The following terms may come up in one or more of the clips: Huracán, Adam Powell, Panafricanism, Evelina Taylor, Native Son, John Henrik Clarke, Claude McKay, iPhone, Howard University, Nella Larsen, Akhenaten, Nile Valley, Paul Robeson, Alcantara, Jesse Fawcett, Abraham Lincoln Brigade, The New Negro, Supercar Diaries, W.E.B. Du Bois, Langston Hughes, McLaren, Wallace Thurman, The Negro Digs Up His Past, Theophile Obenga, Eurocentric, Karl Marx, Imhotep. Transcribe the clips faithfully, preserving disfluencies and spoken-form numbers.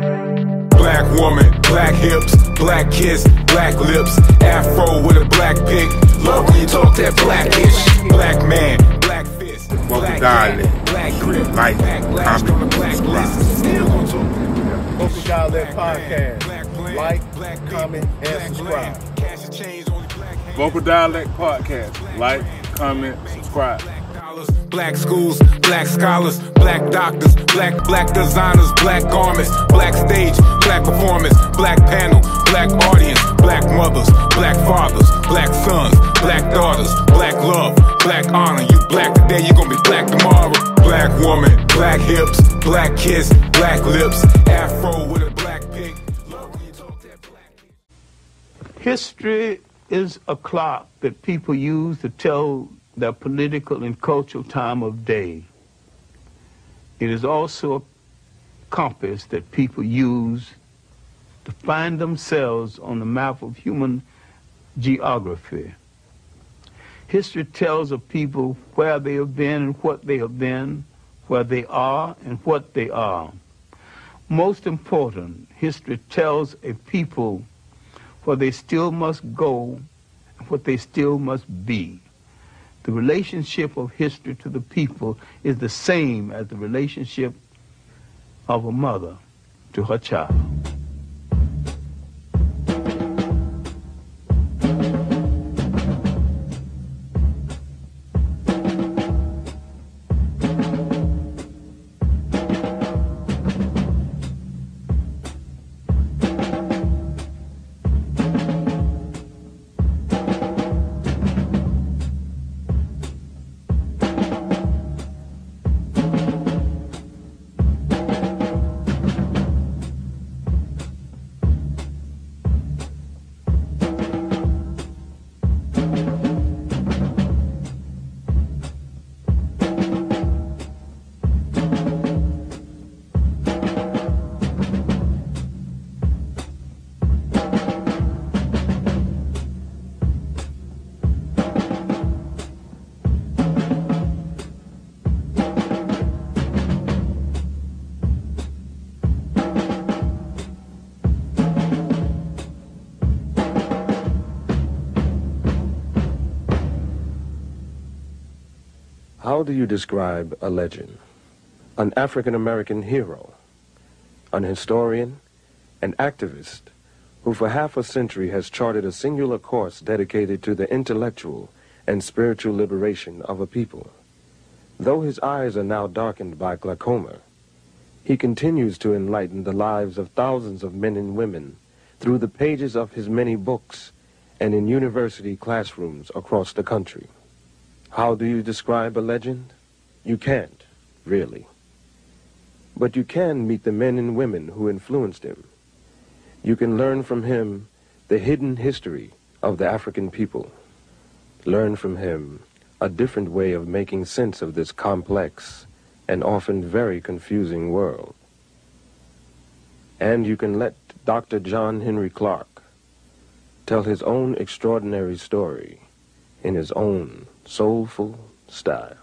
Black woman, black hips, black kiss, black lips, afro with a black pick. Love when you talk that blackish. Black man, black fist, black dialect, black grip, light, common, black list. Still on top. Local Dialect Podcast. Like, comment, and subscribe. Cash and change only black hands. Local Dialect Podcast. Like, comment, subscribe. Black schools, black scholars, black doctors, black, black designers, black garments, black stage, black performance, black panel, black audience, black mothers, black fathers, black sons, black daughters, black love, black honor. You black today, you gonna be black tomorrow. Black woman, black hips, black kiss, black lips, afro with a black pig. Love when you talk that black. History is a clock that people use to tell their political and cultural time of day. It is also a compass that people use to find themselves on the map of human geography. History tells of people where they have been and what they have been, where they are and what they are. Most important, history tells a people where they still must go and what they still must be. The relationship of history to the people is the same as the relationship of a mother to her child. How do you describe a legend, an African-American hero, an historian, an activist who for half a century has charted a singular course dedicated to the intellectual and spiritual liberation of a people? Though his eyes are now darkened by glaucoma, he continues to enlighten the lives of thousands of men and women through the pages of his many books and in university classrooms across the country. How do you describe a legend? You can't, really. But you can meet the men and women who influenced him. You can learn from him the hidden history of the African people. Learn from him a different way of making sense of this complex and often very confusing world. And you can let Doctor John Henrik Clarke tell his own extraordinary story in his own soulful style.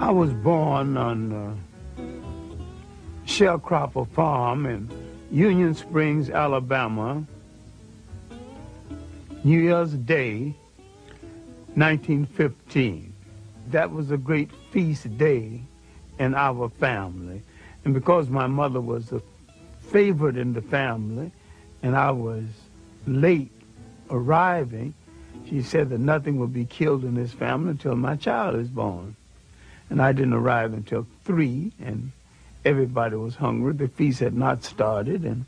I was born on uh, Sharecropper Farm in Union Springs, Alabama, New Year's Day, nineteen fifteen. That was a great feast day in our family. And because my mother was the favorite in the family and I was late arriving, she said that nothing would be killed in this family until my child is born. And I didn't arrive until three, and everybody was hungry. The feast had not started, and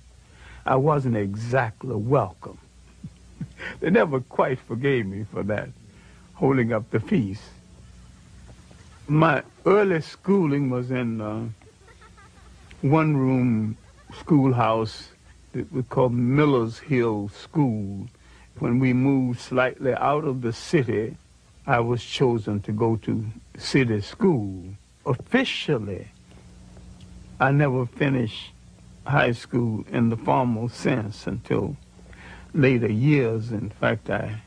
I wasn't exactly welcome. They never quite forgave me for that, holding up the feast. My early schooling was in uh, one-room schoolhouse that we called Miller's Hill School. When we moved slightly out of the city, I was chosen to go to city school. Officially, I never finished high school in the formal sense until later years. In fact, I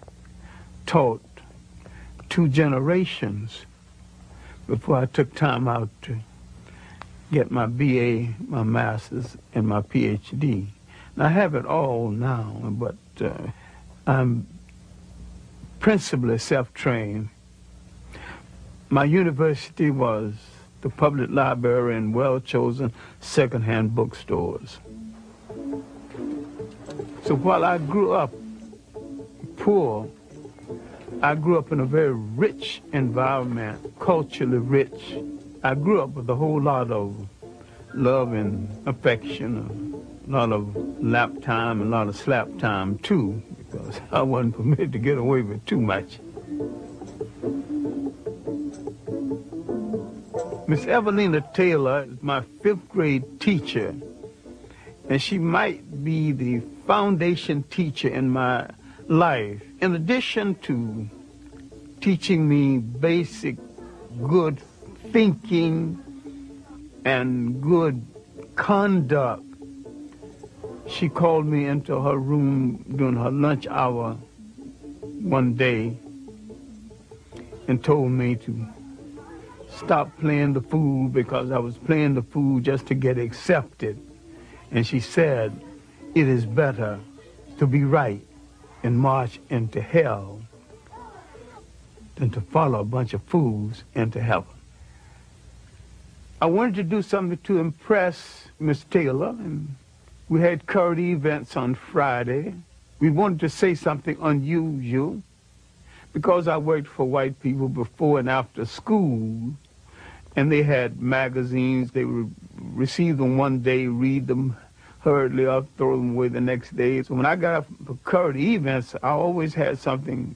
taught two generations before I took time out to get my B A, my master's, and my P H D. And I have it all now, but uh, I'm principally self-trained. My university was the public library and well-chosen second-hand bookstores. So while I grew up poor, I grew up in a very rich environment, culturally rich. I grew up with a whole lot of love and affection, a lot of lap time and a lot of slap time too, because I wasn't permitted to get away with too much. Miss Evelina Taylor is my fifth grade teacher, and she might be the foundation teacher in my life. In addition to teaching me basic good thinking and good conduct, she called me into her room during her lunch hour one day and told me to stop playing the fool because I was playing the fool just to get accepted. And she said, "It is better to be right and march into hell than to follow a bunch of fools into heaven." I wanted to do something to impress Miss Taylor, and we had current events on Friday. We wanted to say something unusual. Because I worked for white people before and after school, and they had magazines, they would receive them one day, read them hurriedly up, throw them away the next day. So when I got up for current events, I always had something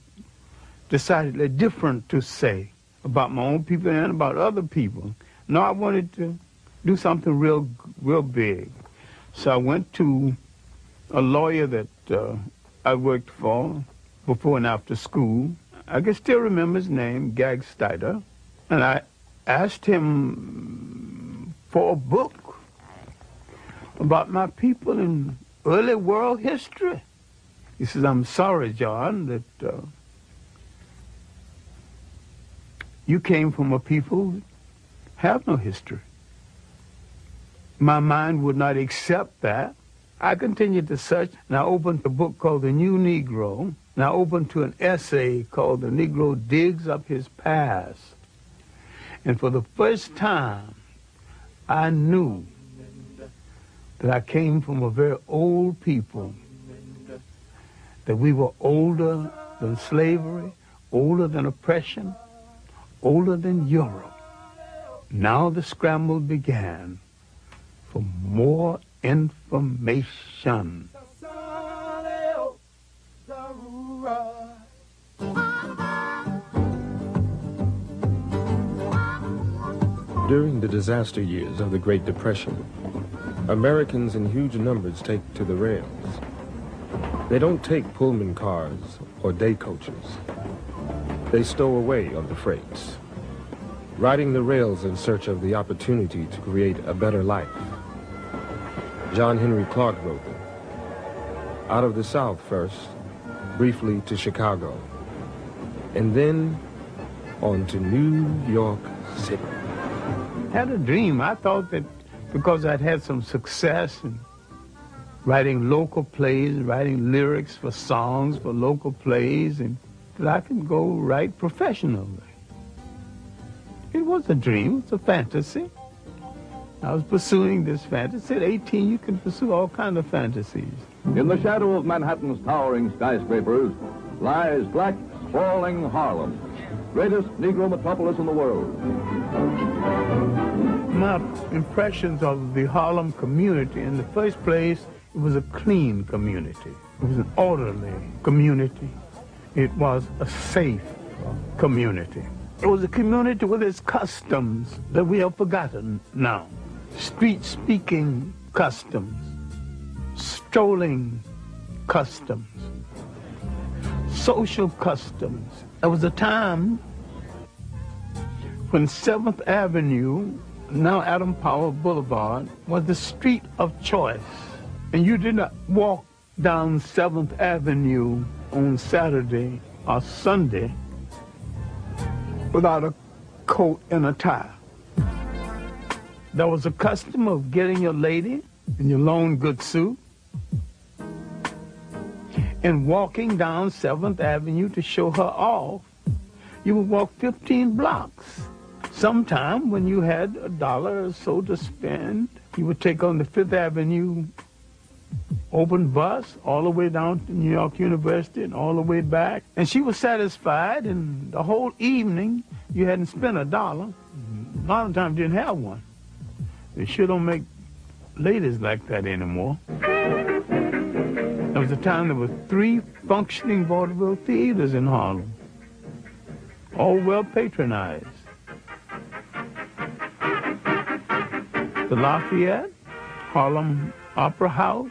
decidedly different to say about my own people and about other people. No, I wanted to do something real, real big. So I went to a lawyer that uh, I worked for before and after school. I can still remember his name, Gag Stider, and I asked him for a book about my people in early world history. He says, "I'm sorry, John, that uh, you came from a people that have no history." My mind would not accept that. I continued to search, and I opened a book called The New Negro, and I opened to an essay called The Negro Digs Up His Past. And for the first time, I knew that I came from a very old people, that we were older than slavery, older than oppression, older than Europe. Now the scramble began for more information. During the disaster years of the Great Depression, Americans in huge numbers take to the rails. They don't take Pullman cars or day coaches. They stow away on the freights, riding the rails in search of the opportunity to create a better life. John Henrik Clarke wrote them. Out of the South first, briefly to Chicago, and then on to New York City. I had a dream. I thought that because I'd had some success in writing local plays, writing lyrics for songs, for local plays, and that I can go write professionally. It was a dream, it was a fantasy. I was pursuing this fantasy. At eighteen, you can pursue all kinds of fantasies. In the shadow of Manhattan's towering skyscrapers lies black, sprawling Harlem, greatest Negro metropolis in the world. My impressions of the Harlem community, in the first place, it was a clean community. It was an orderly community. It was a safe community. It was a community with its customs that we have forgotten now. Street-speaking customs, strolling customs, social customs. There was a time when seventh Avenue, now Adam Powell Boulevard, was the street of choice. And you did not walk down seventh Avenue on Saturday or Sunday without a coat and a tie. There was a custom of getting your lady in your long good suit and walking down seventh Avenue to show her off. You would walk fifteen blocks. Sometime when you had a dollar or so to spend, you would take on the Fifth Avenue open bus all the way down to New York University and all the way back. And she was satisfied, and the whole evening you hadn't spent a dollar. A lot of times didn't have one. They sure don't make ladies like that anymore. There was a time there were three functioning vaudeville theaters in Harlem, all well patronized. The Lafayette, Harlem Opera House,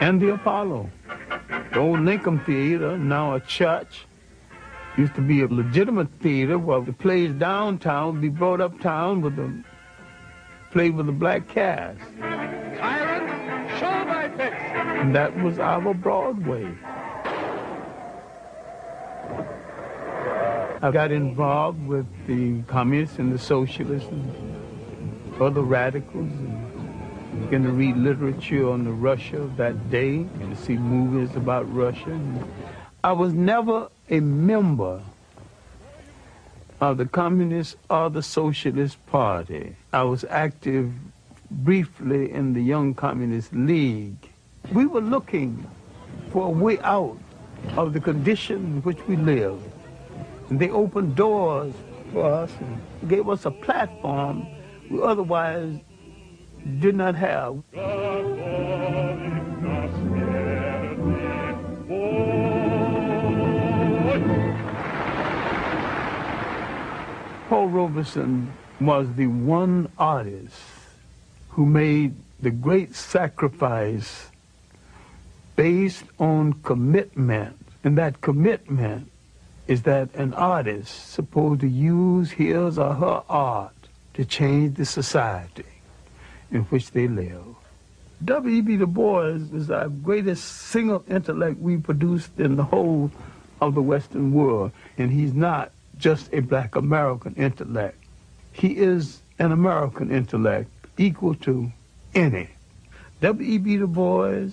and the Apollo. The old Lincoln Theater, now a church, used to be a legitimate theater where the plays downtown would be brought uptown with the played with a black cast. Tyrant, show my face. And that was our Broadway. I got involved with the communists and the socialists and other radicals, and began to read literature on the Russia of that day and to see movies about Russia. And I was never a member of the Communist or the Socialist Party. I was active briefly in the Young Communist League. We were looking for a way out of the condition in which we lived. And they opened doors for us and gave us a platform we otherwise did not have. Paul Robeson was the one artist who made the great sacrifice based on commitment. And that commitment is that an artist is supposed to use his or her art to change the society in which they live. W E B Du Bois is our greatest single intellect we produced in the whole of the Western world, and he's not just a black American intellect. He is an American intellect equal to any. W E B Du Bois,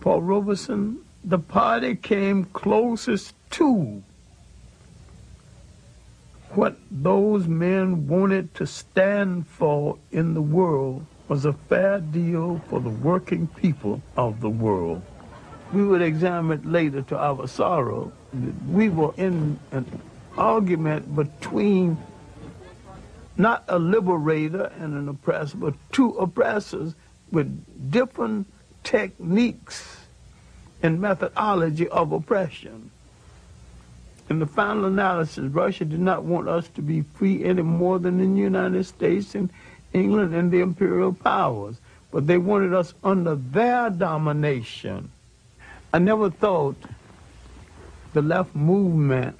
Paul Robeson, the party came closest to what those men wanted to stand for in the world was a fair deal for the working people of the world. We would examine it later to our sorrow. We were in an argument between not a liberator and an oppressor, but two oppressors with different techniques and methodology of oppression. In the final analysis, Russia did not want us to be free any more than in the United States and England and the imperial powers, but they wanted us under their domination. I never thought the left movement,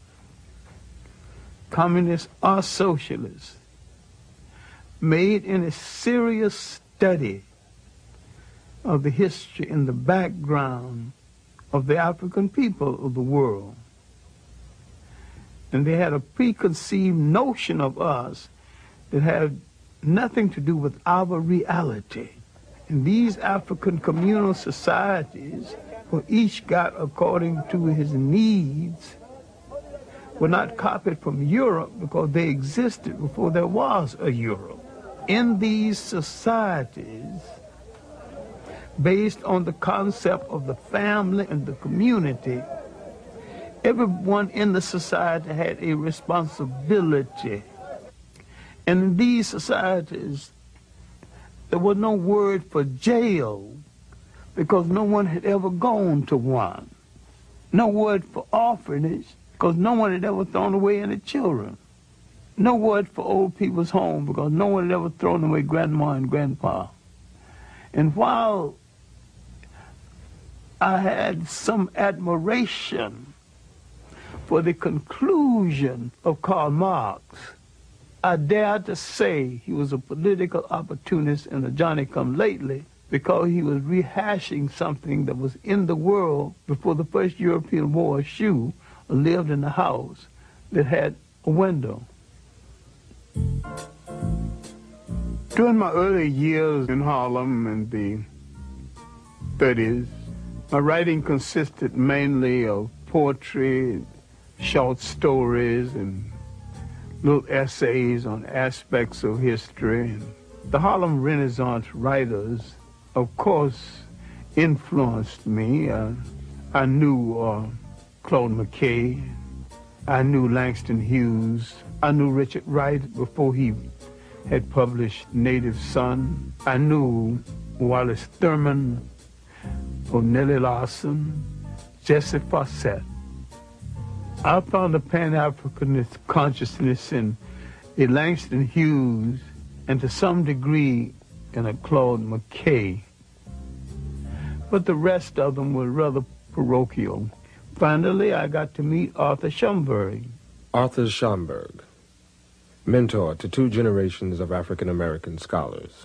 communists or socialists, made any serious study of the history and the background of the African people of the world. And they had a preconceived notion of us that had nothing to do with our reality. And these African communal societies, where each got according to his needs, were not copied from Europe because they existed before there was a Europe. In these societies, based on the concept of the family and the community, everyone in the society had a responsibility. And in these societies, there was no word for jail because no one had ever gone to one. No word for orphanage because no one had ever thrown away any children. No word for old people's home, because no one had ever thrown away grandma and grandpa. And while I had some admiration for the conclusion of Karl Marx, I dare to say he was a political opportunist and a Johnny-come-lately, because he was rehashing something that was in the world before the first European war. A Jew lived in a house that had a window. During my early years in Harlem in the thirties, my writing consisted mainly of poetry, short stories, and little essays on aspects of history. The Harlem Renaissance writers, of course, influenced me. Uh, I knew uh, Claude McKay. I knew Langston Hughes. I knew Richard Wright before he had published Native Son. I knew Wallace Thurman, or Nella Larsen, Jesse Fawcett. I found the Pan-Africanist consciousness in a Langston Hughes and to some degree in a Claude McKay. But the rest of them were rather parochial. Finally, I got to meet Arthur Schomburg. Arthur Schomburg, mentor to two generations of African-American scholars.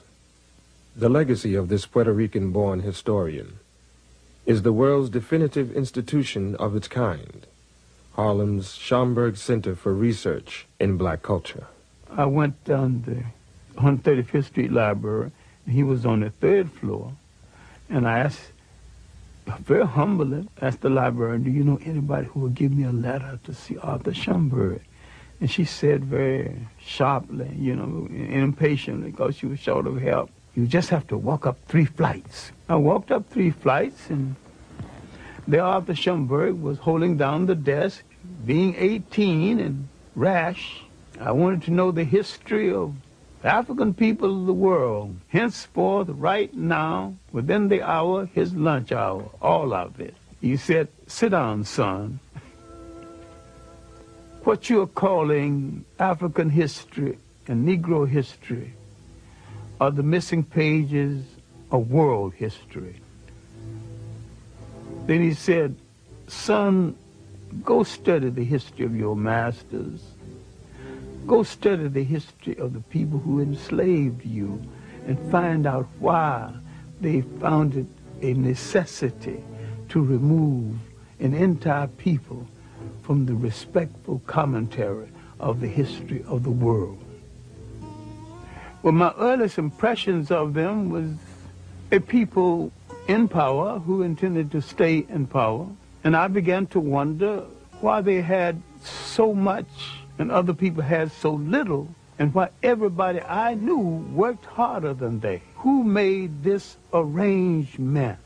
The legacy of this Puerto Rican-born historian is the world's definitive institution of its kind, Harlem's Schomburg Center for Research in Black Culture. I went down the one thirty-fifth Street Library, and he was on the third floor, and I asked, very humbly, asked the librarian, do you know anybody who will give me a letter to see Arthur Schomburg? And she said very sharply, you know, impatiently, because she was short of help, you just have to walk up three flights. I walked up three flights, and there Arthur Schomburg was holding down the desk, being eighteen and rash. I wanted to know the history of African people of the world, henceforth, right now, within the hour, his lunch hour, all of it. He said, sit down, son. What you are calling African history and Negro history are the missing pages of world history. Then he said, son, go study the history of your masters. Go study the history of the people who enslaved you and find out why they found it a necessity to remove an entire people from the respectful commentary of the history of the world. Well, my earliest impressions of them was a people in power who intended to stay in power, and I began to wonder why they had so much and other people had so little, and why everybody I knew worked harder than they. Who made this arrangement?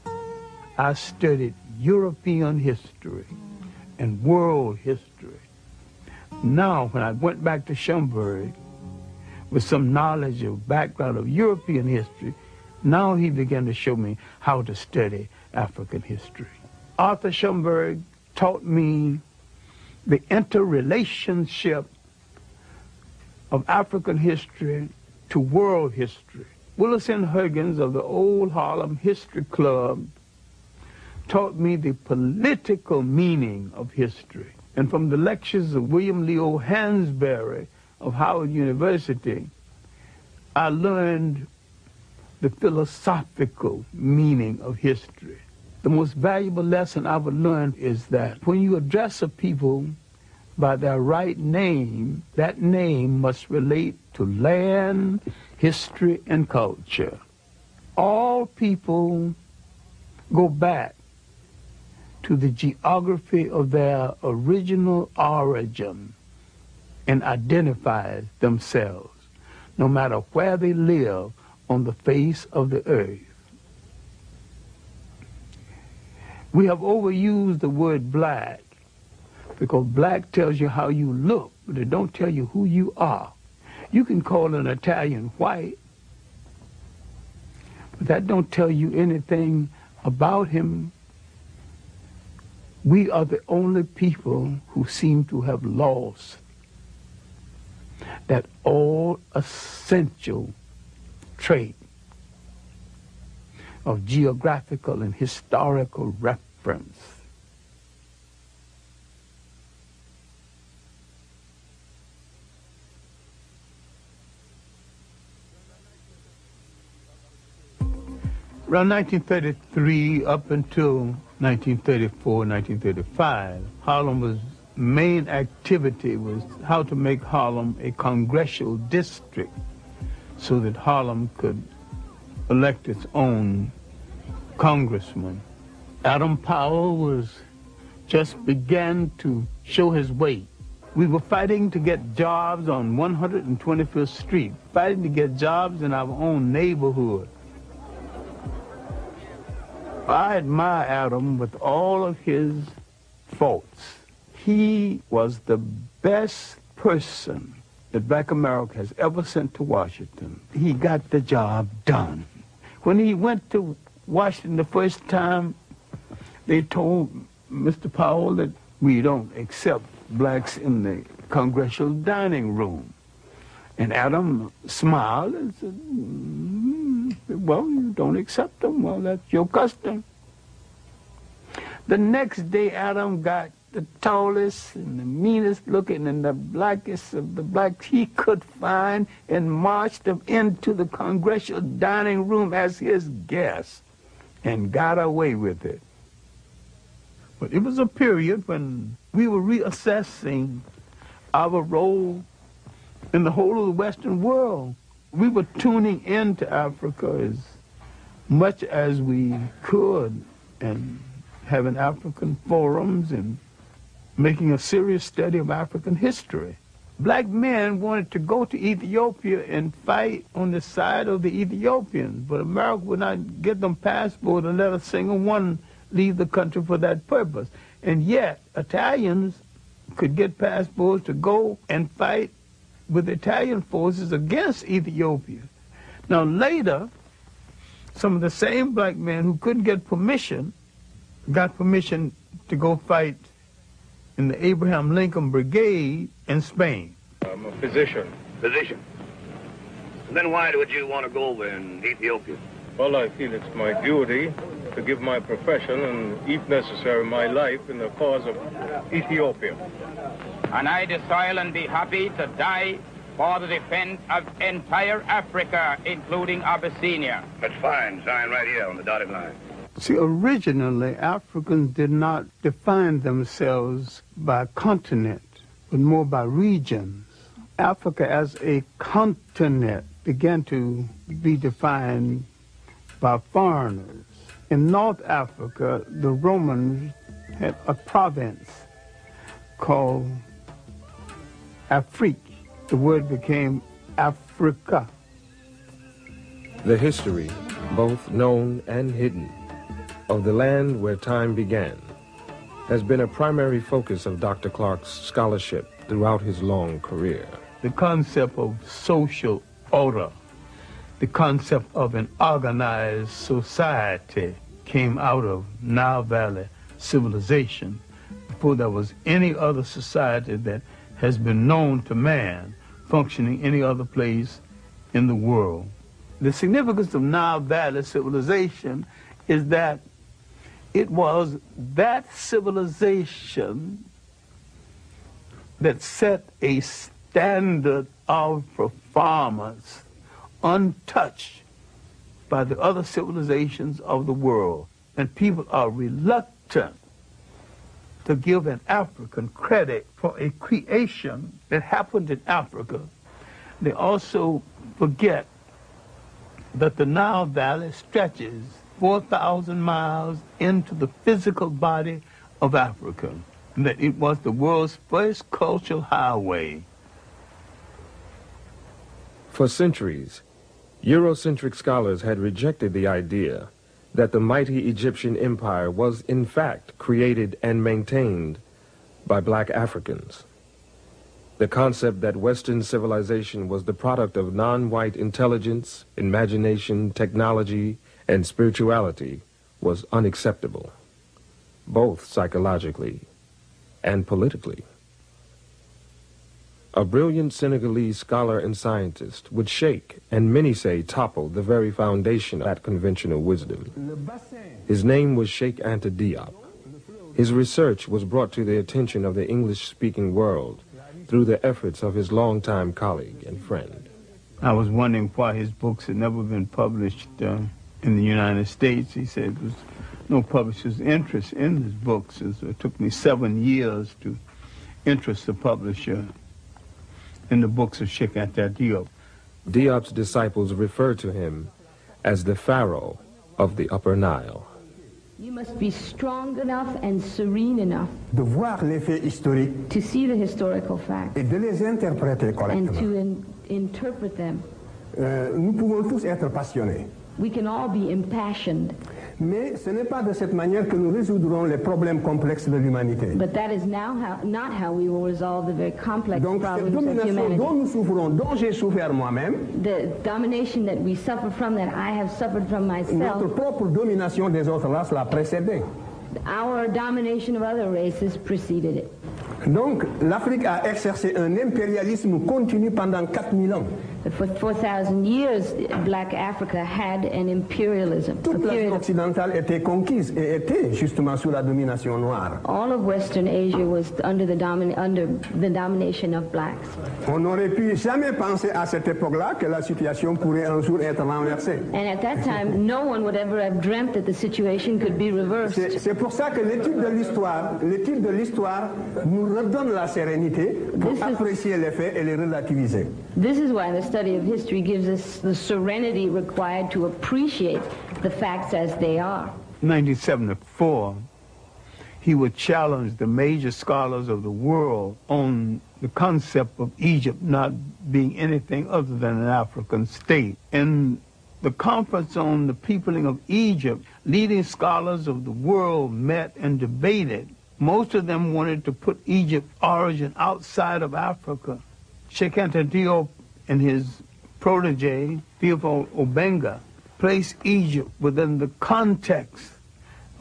I studied European history and world history. Now, when I went back to Schomburg with some knowledge of background of European history, now he began to show me how to study African history. Arthur Schomburg taught me the interrelationship of African history to world history. Willis N. Huggins of the old Harlem History Club taught me the political meaning of history. And from the lectures of William Leo Hansberry of Howard University, I learned the philosophical meaning of history. The most valuable lesson I would learn is that when you address a people by their right name, that name must relate to land, history, and culture. All people go back to the geography of their original origin and identify themselves, no matter where they live on the face of the earth. We have overused the word black, because black tells you how you look, but it don't tell you who you are. You can call an Italian white, but that don't tell you anything about him we are the only people who seem to have lost that all essential trait of geographical and historical reference. Around nineteen thirty-three up until nineteen thirty-four, nineteen thirty-five, Harlem's main activity was how to make Harlem a congressional district so that Harlem could elect its own congressman. Adam Powell was just began to show his weight. We were fighting to get jobs on one hundred twenty-fifth street, fighting to get jobs in our own neighborhood. I admire Adam with all of his faults. He was the best person that black America has ever sent to Washington. He got the job done. When he went to Washington the first time, they told Mister Powell that we don't accept blacks in the congressional dining room. And Adam smiled and said, mm, well, you don't accept them. Well, that's your custom. The next day, Adam got the tallest and the meanest looking and the blackest of the blacks he could find and marched them into the congressional dining room as his guest and got away with it. But it was a period when we were reassessing our role in the whole of the Western world. We were tuning into Africa as much as we could and having African forums and making a serious study of African history. Black men wanted to go to Ethiopia and fight on the side of the Ethiopians, but America would not give them passport and let a single one leave the country for that purpose. And yet, Italians could get passports to go and fight with Italian forces against Ethiopia. Now later, some of the same black men who couldn't get permission, got permission to go fight in the Abraham Lincoln Brigade in Spain. I'm a physician. Physician? Then why would you want to go over in Ethiopia? Well, I feel it's my duty to give my profession and, if necessary, my life in the cause of Ethiopia. And I desire and be happy to die for the defense of entire Africa, including Abyssinia. That's fine. Sign right here on the dotted line. See, originally, Africans did not define themselves by continent, but more by regions. Africa as a continent began to be defined by foreigners. In North Africa, the Romans had a province called Afrique. The word became Africa. The history, both known and hidden, of the land where time began has been a primary focus of Doctor Clarke's scholarship throughout his long career. The concept of social order, the concept of an organized society came out of Nile Valley civilization before there was any other society that has been known to man functioning any other place in the world. The significance of Nile Valley civilization is that it was that civilization that set a standard of performance untouched by the other civilizations of the world. And people are reluctant to give an African credit for a creation that happened in Africa. They also forget that the Nile Valley stretches four thousand miles into the physical body of Africa, and that it was the world's first cultural highway. For centuries, Eurocentric scholars had rejected the idea that the mighty Egyptian empire was in fact created and maintained by black Africans. The concept that Western civilization was the product of non-white intelligence, imagination, technology, and spirituality was unacceptable. both psychologically and politically. A brilliant Senegalese scholar and scientist would shake, and many say topple, the very foundation of that conventional wisdom. His name was Cheikh Anta Diop. His research was brought to the attention of the English-speaking world through the efforts of his longtime colleague and friend. I was wondering why his books had never been published uh, in the United States. He said there was no publisher's interest in his books. It took me seven years to interest the publisher in the books of Cheikh Anta Diop. Diop's disciples refer to him as the Pharaoh of the Upper Nile. You must be strong enough and serene enough de voir les faits historiques, to see the historical facts et de les interpréter correctement, and to in interpret them. Uh, nous pouvons tous être passionnés. We can all be impassioned. Mais ce n'est pas de cette manière que nous résoudrons les problèmes complexes de l'humanité. But that is now how, not how we will resolve the very complex Donc, problems of humanity. Donc cette domination dont nous souffrons, dont j'ai souffert moi-même, the domination that we suffer from, that I have suffered from myself, notre propre domination des autres races l'a précédé. Our domination of other races preceded it. Donc l'Afrique a exercé un impérialisme continu pendant quatre mille ans. For four thousand years, Black Africa had an imperialism. Toute l'Afrique occidentale était conquise et était justement sous la domination noire. All of Western Asia was under the, domi under the domination of blacks. On n'aurait pu jamais penser à cette époque-là que la situation pourrait un jour être renversée. And at that time, no one would ever have dreamt that the situation could be reversed. C'est pour ça que l'étude de l'histoire, l'étude de l'histoire nous redonne la sérénité pour this apprécier is, les faits et les relativiser. This is why the study of history gives us the serenity required to appreciate the facts as they are. In nineteen seventy-four, he would challenge the major scholars of the world on the concept of Egypt not being anything other than an African state. In the conference on the peopling of Egypt, leading scholars of the world met and debated. Most of them wanted to put Egypt's origin outside of Africa. Cheikh Anta Diop and his protege, Theophile Obenga, placed Egypt within the context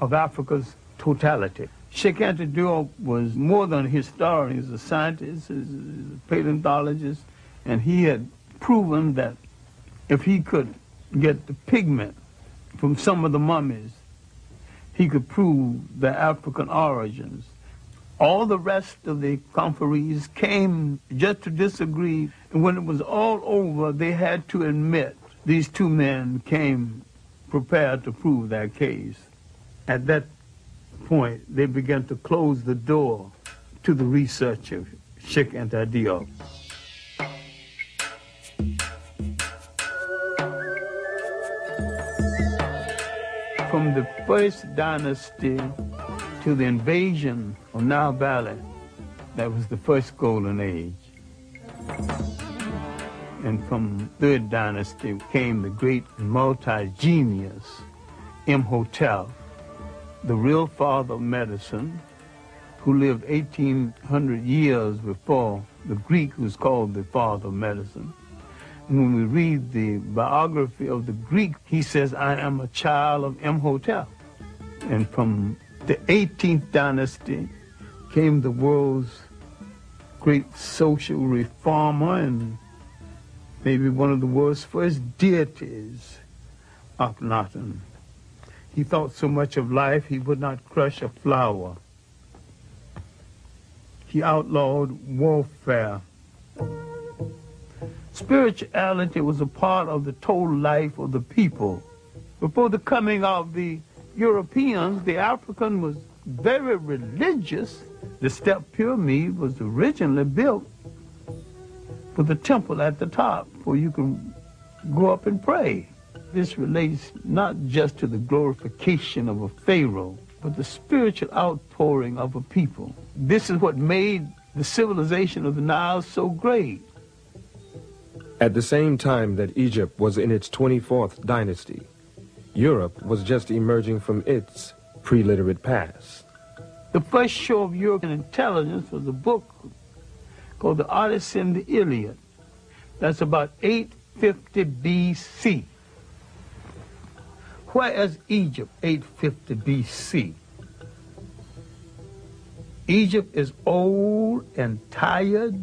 of Africa's totality. Cheikh Anta Diop was more than a historian, he was a scientist, he was a paleontologist, and he had proven that if he could get the pigment from some of the mummies, he could prove their African origins. All the rest of the conferees came just to disagree. And when it was all over, they had to admit these two men came prepared to prove their case. At that point, they began to close the door to the research of Cheikh Anta Diop. From the first dynasty to the invasion of Nile Valley, that was the first golden age. And from third dynasty came the great multi-genius Imhotep, the real father of medicine, who lived eighteen hundred years before the Greek who's called the father of medicine. When we read the biography of the Greek, he says, I am a child of Imhotep. And from the eighteenth dynasty came the world's great social reformer and maybe one of the world's first deities, Akhenaten. He thought so much of life he would not crush a flower. He outlawed warfare. Spirituality was a part of the total life of the people. Before the coming of the Europeans, the African was very religious. The step pyramid was originally built with a temple at the top where you can go up and pray. This relates not just to the glorification of a pharaoh, but the spiritual outpouring of a people. This is what made the civilization of the Nile so great. At the same time that Egypt was in its twenty-fourth dynasty, Europe was just emerging from its pre-literate past. The first show of European intelligence was a book called The Odyssey and the Iliad. That's about eight fifty B C. Where is Egypt, eight fifty B C? Egypt is old and tired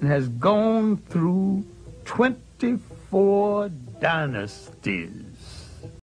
and has gone through twenty-four dynasties.